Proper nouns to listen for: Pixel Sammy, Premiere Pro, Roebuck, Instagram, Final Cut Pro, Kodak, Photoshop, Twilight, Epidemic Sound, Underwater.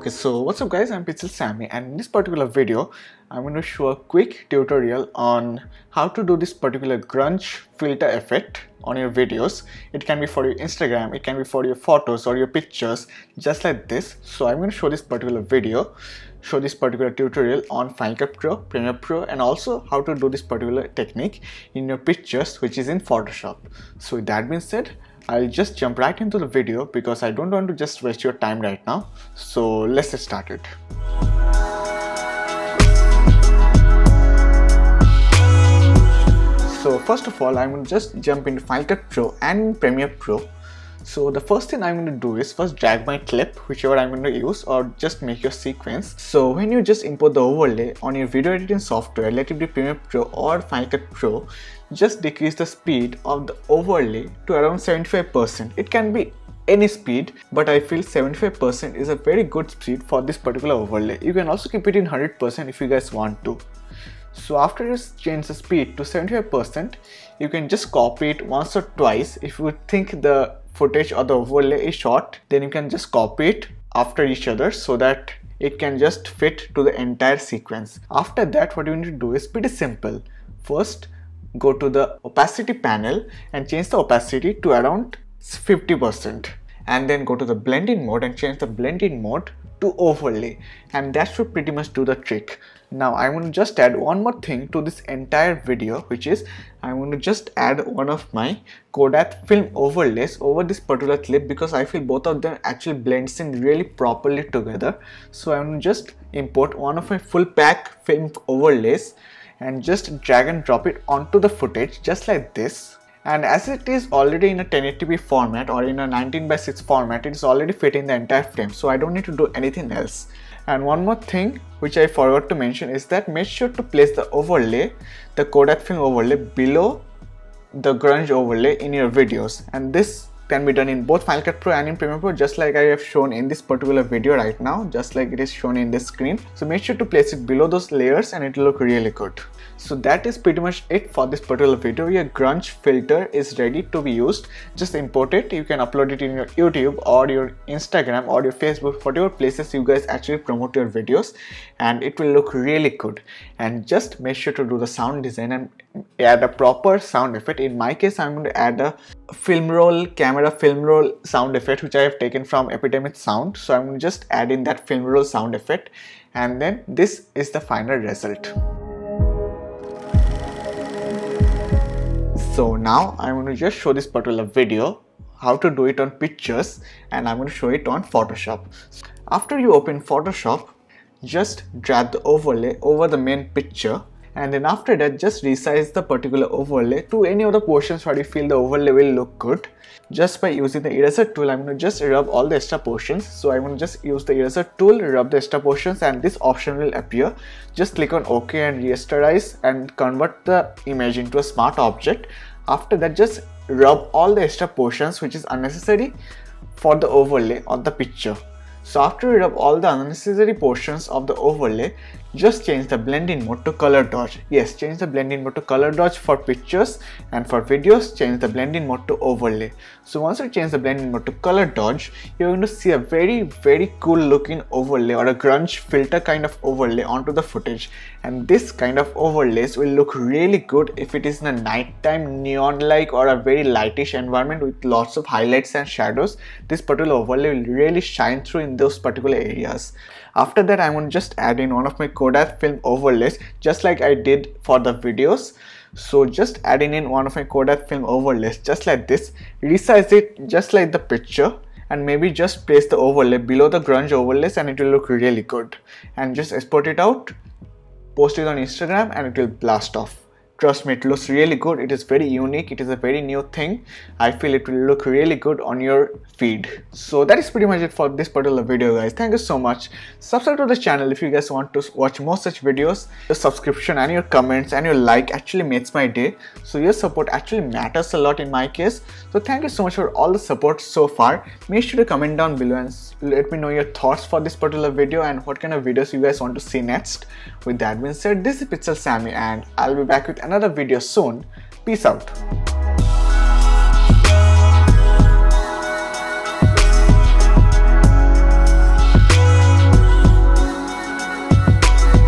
Okay, so what's up guys, I'm Pixel Sammy, and in this particular video I'm going to show a quick tutorial on how to do this particular grunge filter effect on your videos. It can be for your Instagram, it can be for your photos or your pictures, just like this. So I'm going to show this particular tutorial on Final Cut Pro, Premiere Pro, and also how to do this particular technique in your pictures, which is in Photoshop. So with that being said, I'll just jump right into the video because I don't want to just waste your time right now. So let's get started. So first of all, I'm going to just jump into Final Cut Pro and Premiere Pro. So the first thing I'm going to do is first drag my clip, whichever I'm going to use, or just make your sequence. So when you just import the overlay on your video editing software, let it be Premiere Pro or Final Cut Pro, just decrease the speed of the overlay to around 75%. It can be any speed, but I feel 75% is a very good speed for this particular overlay. You can also keep it in 100% if you guys want to. So after you change the speed to 75%, you can just copy it once or twice. If you think the footage or the overlay is short, then you can just copy it after each other so that it can just fit to the entire sequence. After that, what you need to do is pretty simple. First, go to the opacity panel and change the opacity to around 50%, and then go to the blending mode and change the blending mode to overlay, and that should pretty much do the trick. Now I'm going to just add one more thing to this entire video, which is I'm going to just add one of my Kodak film overlays over this particular clip because I feel both of them actually blends in really properly together. So I'm going to just import one of my full pack film overlays and just drag and drop it onto the footage just like this. And as it is already in a 1080p format or in a 19:6 format, it's already fitting the entire frame, so I don't need to do anything else. And one more thing which I forgot to mention is that make sure to place the overlay, the Kodak film overlay, below the grunge overlay in your videos, and this can be done in both Final Cut Pro and in Premiere Pro, just like I have shown in this particular video right now, just like it is shown in this screen. So make sure to place it below those layers and it will look really good. So that is pretty much it for this particular video. Your grunge filter is ready to be used. Just import it. You can upload it in your YouTube or your Instagram or your Facebook, whatever places you guys actually promote your videos, and it will look really good. And just make sure to do the sound design and add a proper sound effect. In my case, I'm going to add a film roll sound effect, which I have taken from Epidemic Sound. So I'm going to just add in that film roll sound effect, and then this is the final result. So now I'm going to just show this particular video how to do it on pictures, and I'm going to show it on Photoshop. After you open Photoshop, just drag the overlay over the main picture, and then after that just resize the particular overlay to any of the portions where you feel the overlay will look good. Just by using the eraser tool, I'm going to just rub all the extra portions. So I'm going to just use the eraser tool, rub the extra portions, and this option will appear. Just click on OK and rasterize and convert the image into a smart object. After that, just rub all the extra portions which is unnecessary for the overlay on the picture. So after you rub all the unnecessary portions of the overlay, just change the blending mode to color dodge. Yes, change the blending mode to color dodge for pictures, and for videos, change the blending mode to overlay. So once you change the blending mode to color dodge, you're going to see a very cool looking overlay or a grunge filter kind of overlay onto the footage. And this kind of overlays will look really good if it is in a nighttime neon-like or a very lightish environment with lots of highlights and shadows. This particular overlay will really shine through in those particular areas. After that, I'm going to just add in one of my Kodak film overlays, just like I did for the videos. So just adding in one of my Kodak film overlays just like this, resize it just like the picture, and maybe just place the overlay below the grunge overlays, and it will look really good. And just export it out, post it on Instagram, and it will blast off. Trust me, it looks really good. It is very unique. It is a very new thing. I feel it will look really good on your feed. So that is pretty much it for this particular video, guys. Thank you so much. Subscribe to the channel if you guys want to watch more such videos. Your subscription and your comments and your like actually makes my day. So your support actually matters a lot in my case. So thank you so much for all the support so far. Make sure to comment down below and let me know your thoughts for this particular video and what kind of videos you guys want to see next. With that being said, this is Pixel Sammy, and I'll be back with another video soon. Peace out.